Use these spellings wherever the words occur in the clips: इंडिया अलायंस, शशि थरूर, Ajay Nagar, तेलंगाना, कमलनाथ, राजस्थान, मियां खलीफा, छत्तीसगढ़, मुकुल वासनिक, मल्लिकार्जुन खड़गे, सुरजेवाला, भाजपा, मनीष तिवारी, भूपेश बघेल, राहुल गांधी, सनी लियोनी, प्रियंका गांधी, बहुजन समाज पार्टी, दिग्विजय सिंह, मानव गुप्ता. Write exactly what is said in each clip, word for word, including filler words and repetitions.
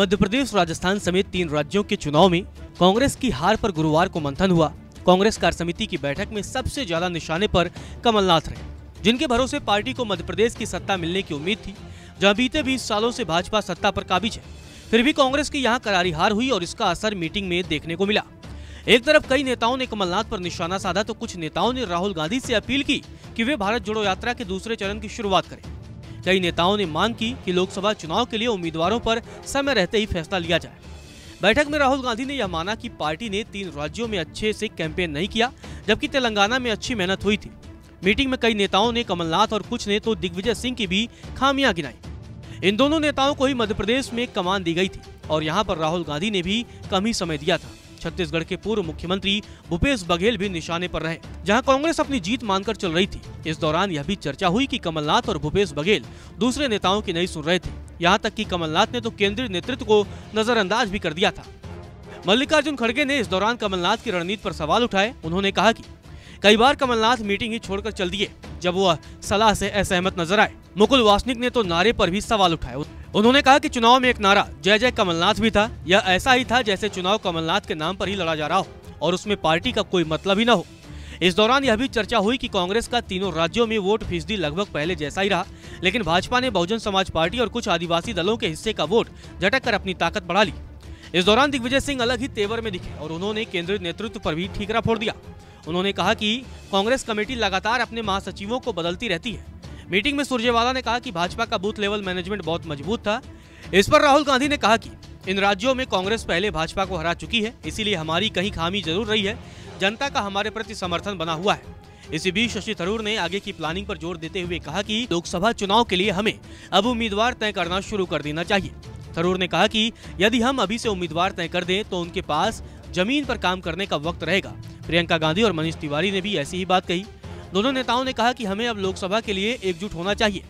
मध्य प्रदेश, राजस्थान समेत तीन राज्यों के चुनाव में कांग्रेस की हार पर गुरुवार को मंथन हुआ। कांग्रेस कार्य समिति की बैठक में सबसे ज्यादा निशाने पर कमलनाथ रहे, जिनके भरोसे पार्टी को मध्य प्रदेश की सत्ता मिलने की उम्मीद थी, जहां बीते बीस सालों से भाजपा सत्ता पर काबिज है। फिर भी कांग्रेस की यहां करारी हार हुई और इसका असर मीटिंग में देखने को मिला। एक तरफ कई नेताओं ने कमलनाथ पर निशाना साधा तो कुछ नेताओं ने राहुल गांधी से अपील की कि वे भारत जोड़ो यात्रा के दूसरे चरण की शुरुआत करें। कई नेताओं ने मांग की कि लोकसभा चुनाव के लिए उम्मीदवारों पर समय रहते ही फैसला लिया जाए। बैठक में राहुल गांधी ने यह माना कि पार्टी ने तीन राज्यों में अच्छे से कैंपेन नहीं किया, जबकि तेलंगाना में अच्छी मेहनत हुई थी। मीटिंग में कई नेताओं ने कमलनाथ और कुछ ने तो दिग्विजय सिंह की भी खामियां गिनाई। इन दोनों नेताओं को ही मध्य प्रदेश में कमान दी गई थी और यहाँ पर राहुल गांधी ने भी कम ही समय दिया था। छत्तीसगढ़ के पूर्व मुख्यमंत्री भूपेश बघेल भी निशाने पर रहे, जहां कांग्रेस अपनी जीत मानकर चल रही थी। इस दौरान यह भी चर्चा हुई कि कमलनाथ और भूपेश बघेल दूसरे नेताओं की नहीं सुन रहे थे, यहां तक कि कमलनाथ ने तो केंद्रीय नेतृत्व को नजरअंदाज भी कर दिया था। मल्लिकार्जुन खड़गे ने इस दौरान कमलनाथ की रणनीति पर सवाल उठाए। उन्होंने कहा कि कई बार कमलनाथ मीटिंग ही छोड़कर चल दिए जब वह सलाह से असहमत नजर आए। मुकुल वासनिक ने तो नारे पर भी सवाल उठाए। उन्होंने कहा कि चुनाव में एक नारा जय जय कमलनाथ भी था। यह ऐसा ही था जैसे चुनाव कमलनाथ के नाम पर ही लड़ा जा रहा हो और उसमें पार्टी का कोई मतलब ही न हो। इस दौरान यह भी चर्चा हुई कि कांग्रेस का तीनों राज्यों में वोट फीसदी लगभग पहले जैसा ही रहा, लेकिन भाजपा ने बहुजन समाज पार्टी और कुछ आदिवासी दलों के हिस्से का वोट झटक कर अपनी ताकत बढ़ा ली। इस दौरान दिग्विजय सिंह अलग ही तेवर में दिखे और उन्होंने केंद्रीय नेतृत्व पर भी ठीकरा फोड़ दिया। उन्होंने कहा कि कांग्रेस कमेटी लगातार अपने महासचिवों को बदलती रहती है। मीटिंग में सुरजेवाला ने कहा कि भाजपा का बूथ लेवल मैनेजमेंट बहुत मजबूत था। इस पर राहुल गांधी ने कहा कि इन राज्यों में कांग्रेस पहले भाजपा को हरा चुकी है, इसीलिए हमारी कहीं खामी जरूर रही है। जनता का हमारे प्रति समर्थन बना हुआ है। इसी बीच शशि थरूर ने आगे की प्लानिंग पर जोर देते हुए कहा कि लोकसभा चुनाव के लिए हमें अब उम्मीदवार तय करना शुरू कर देना चाहिए। थरूर ने कहा कि यदि हम अभी से उम्मीदवार तय कर दें तो उनके पास जमीन पर काम करने का वक्त रहेगा। प्रियंका गांधी और मनीष तिवारी ने भी ऐसी ही बात कही। दोनों नेताओं ने कहा कि हमें अब लोकसभा के लिए एकजुट होना चाहिए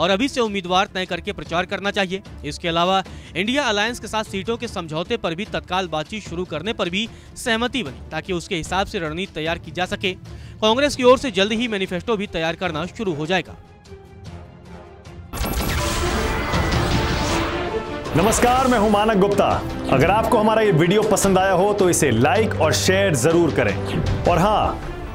और अभी से उम्मीदवार तय करके प्रचार करना चाहिए। इसके अलावा इंडिया अलायंस के साथ सीटों के समझौते पर भी तत्काल बातचीत शुरू करने पर भी सहमति बनी, ताकि उसके हिसाब से रणनीति तैयार की जा सके। कांग्रेस की ओर से जल्द ही मैनिफेस्टो भी तैयार करना शुरू हो जाएगा। नमस्कार, मैं हूं मानव गुप्ता। अगर आपको हमारा ये वीडियो पसंद आया हो तो इसे लाइक और शेयर जरूर करें और हाँ,